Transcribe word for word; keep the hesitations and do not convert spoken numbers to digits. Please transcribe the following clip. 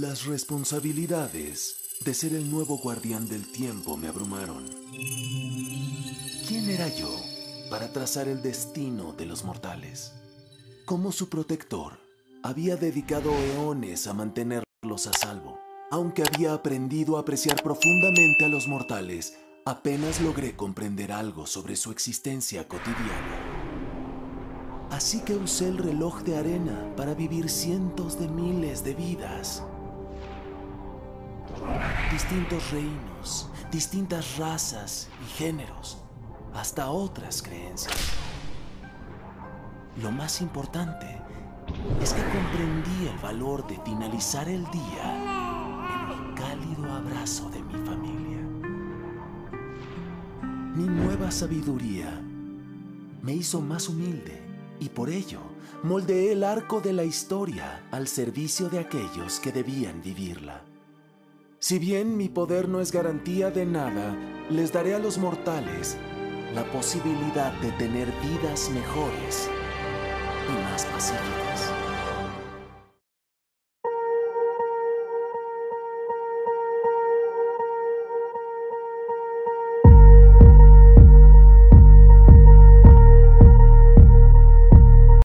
Las responsabilidades de ser el nuevo guardián del tiempo me abrumaron. ¿Quién era yo para trazar el destino de los mortales? Como su protector, había dedicado eones a mantenerlos a salvo. Aunque había aprendido a apreciar profundamente a los mortales, apenas logré comprender algo sobre su existencia cotidiana. Así que usé el reloj de arena para vivir cientos de miles de vidas. Distintos reinos, distintas razas y géneros, hasta otras creencias. Lo más importante es que comprendí el valor de finalizar el día en el cálido abrazo de mi familia. Mi nueva sabiduría me hizo más humilde y por ello moldeé el arco de la historia al servicio de aquellos que debían vivirla. Si bien mi poder no es garantía de nada, les daré a los mortales la posibilidad de tener vidas mejores y más pacíficas.